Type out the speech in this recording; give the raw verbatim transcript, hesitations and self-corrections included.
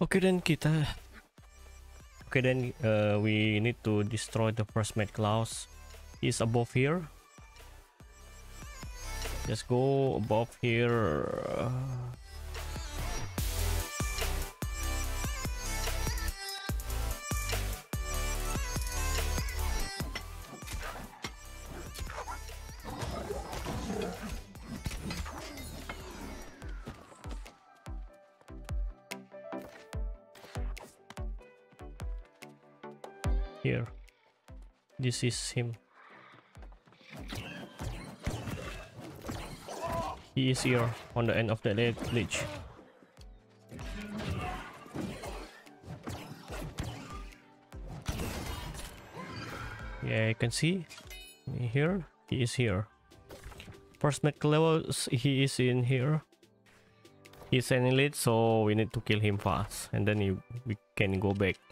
Okay, then kita. Okay, then uh, we need to destroy the first mate Klaus. He's above here. Just go above here. Here, this is him. He is here on the end of the ledge. Yeah, you can see here. He is here. First mate Klaus, he is in here. He's an elite, so we need to kill him fast, and then he, we can go back.